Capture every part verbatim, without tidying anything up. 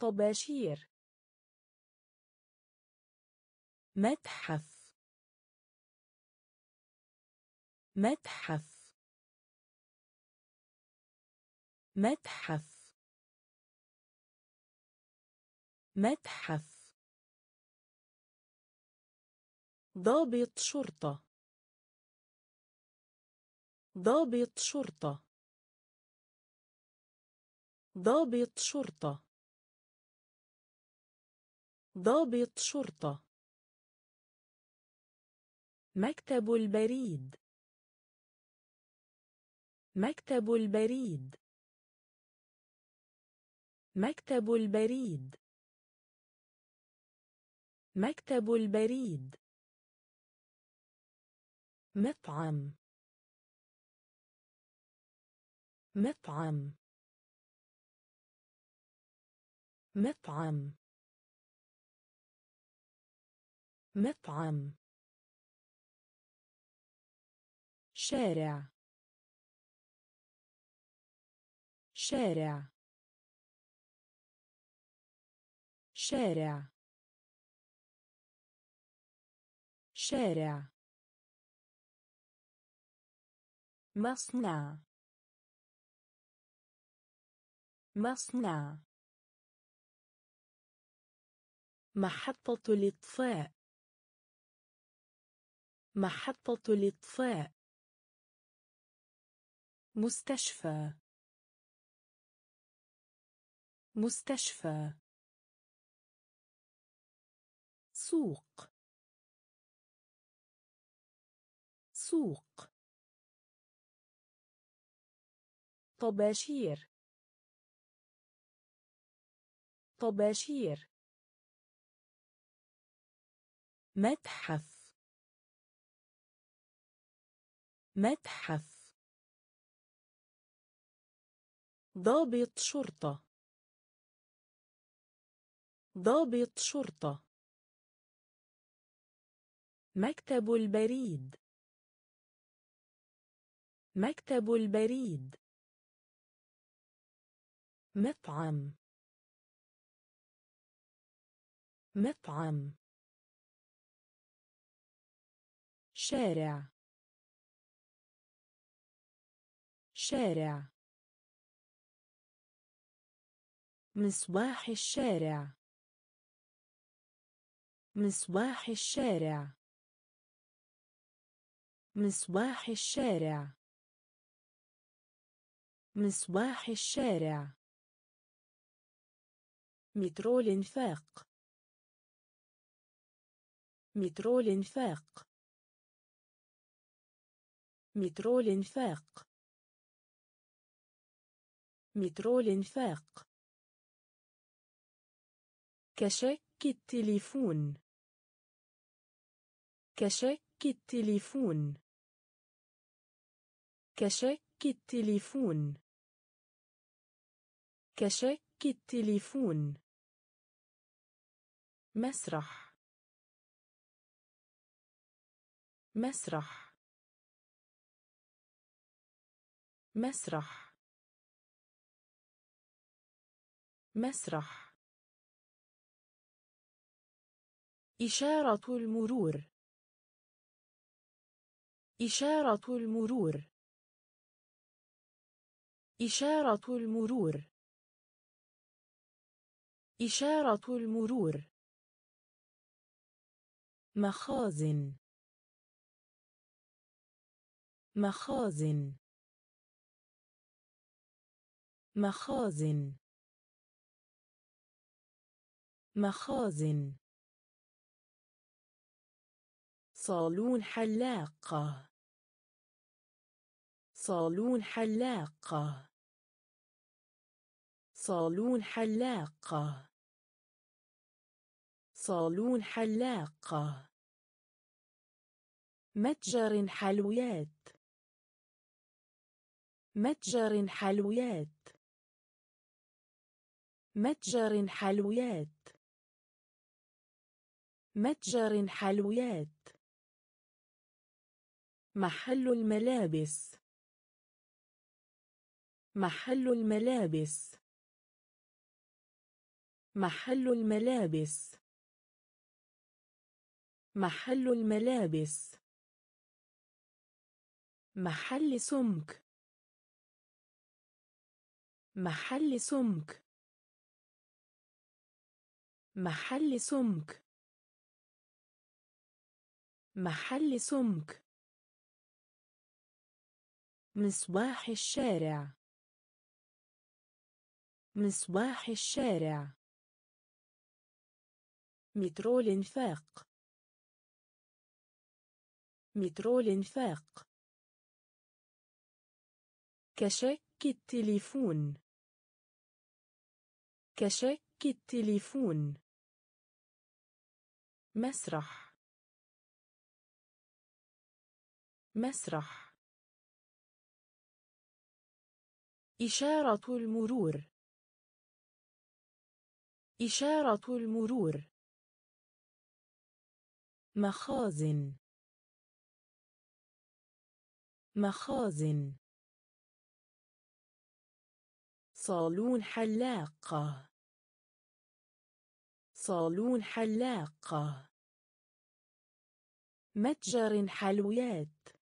طباشير متحف متحف متحف متحف ضابط شرطة ضابط شرطة ضابط شرطة ضابط شرطة مكتب البريد مكتب البريد مكتب البريد مكتب البريد مطعم مطعم مطعم مطعم شارع شارع شارع شارع مصنع مصنع محطة الإطفاء محطة الإطفاء مستشفى مستشفى سوق سوق طباشير طباشير متحف متحف ضابط شرطة ضابط شرطة مكتب البريد مكتب البريد مطعم مطعم شارع شارع مصباح الشارع مصباح الشارع مصباح الشارع مصباح الشارع مترو الإنفاق مترو الإنفاق مترو الإنفاق مترو الإنفاق كشك التليفون كشك التليفون كشك التليفون كشك التليفون مسرح مسرح مسرح مسرح إشارة المرور إشارة المرور إشارة المرور إشارة المرور مخازن مخازن مخازن مخازن صالون حلاقة صالون حلاقة صالون حلاقة صالون حلاقة متجر حلويات متجر حلويات متجر حلويات متجر حلويات محل الملابس محل الملابس محل الملابس محل الملابس محل سمك محل سمك محل سمك محل سمك مصباح الشارع مصباح الشارع مترو الانفاق مترو الانفاق كشك التليفون كشك التليفون مسرح مسرح إشارة المرور إشارة المرور مخازن مخازن صالون حلاقة صالون حلاقة متجر حلويات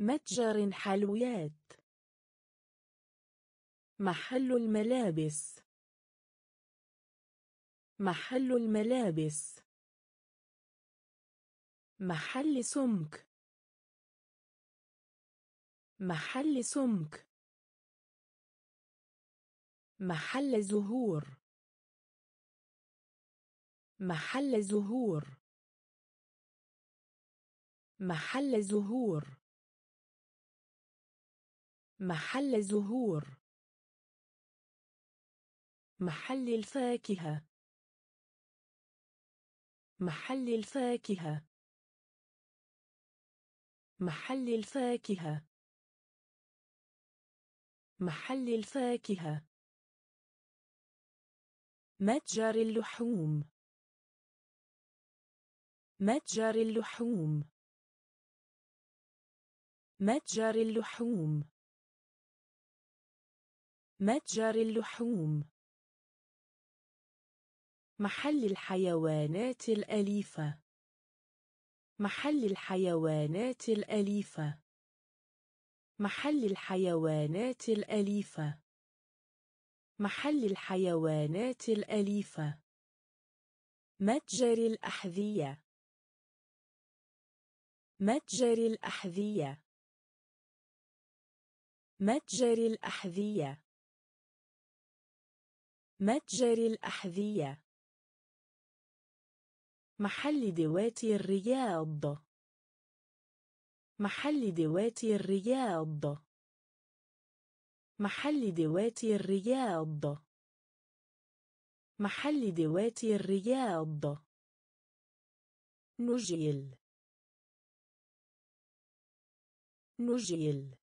متجر حلويات محل الملابس محل الملابس محل سمك محل سمك محل زهور محل زهور محل زهور محل زهور محل الفاكهة محل الفاكهة محل الفاكهة محل الفاكهة متجر اللحوم متجر اللحوم متجر اللحوم متجر اللحوم محل الحيوانات الأليفة محل الحيوانات الأليفة محل الحيوانات الأليفة محل الحيوانات الأليفة متجر الأحذية متجر الأحذية متجر الأحذية متجر الأحذية محل دواتي الرياض محل دواتي الرياض محل دواتي الرياض محل دواتي الرياض نجيل نجيل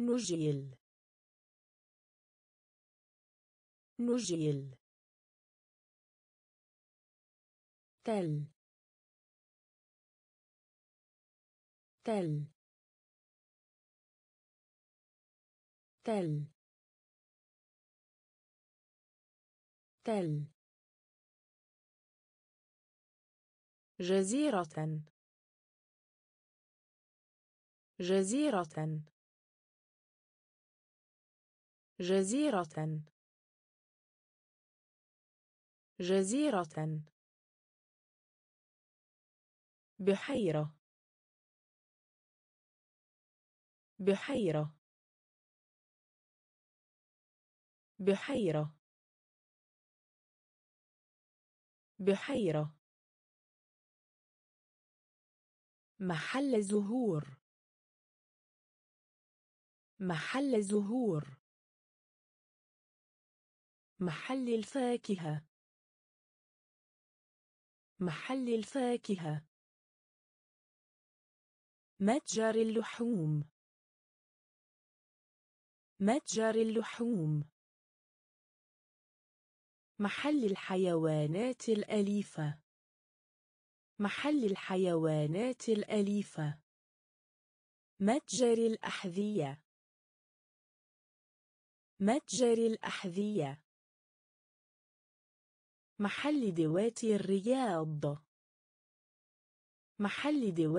نجيل نجيل تل تل تل تل جزيرة جزيرة جزيرة جزيرة بحيرة بحيرة بحيرة بحيرة محل زهور محل زهور محل الفاكهة محل الفاكهة متجر اللحوم متجر اللحوم محل الحيوانات الأليفة محل الحيوانات الأليفة متجر الأحذية متجر الأحذية. محل دواتي الرياض. محل دواتي